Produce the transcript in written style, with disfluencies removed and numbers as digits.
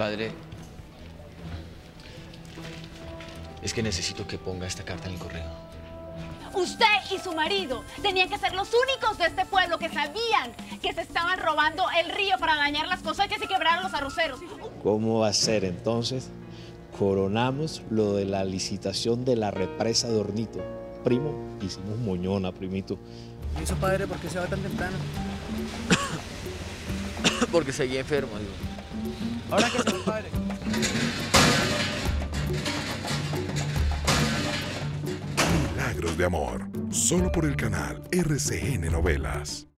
Padre, es que necesito que ponga esta carta en el correo. Usted y su marido tenían que ser los únicos de este pueblo que sabían que se estaban robando el río para dañar las cosechas y quebrar los arroceros. ¿Cómo va a ser entonces? Coronamos lo de la licitación de la represa de Hornito. Primo, hicimos moñona, primito. ¿Y eso, padre, por qué se va tan temprano? Porque seguí enfermo, digo. ¿Ahora qué es, padre? Milagros de amor, solo por el canal RCN Novelas.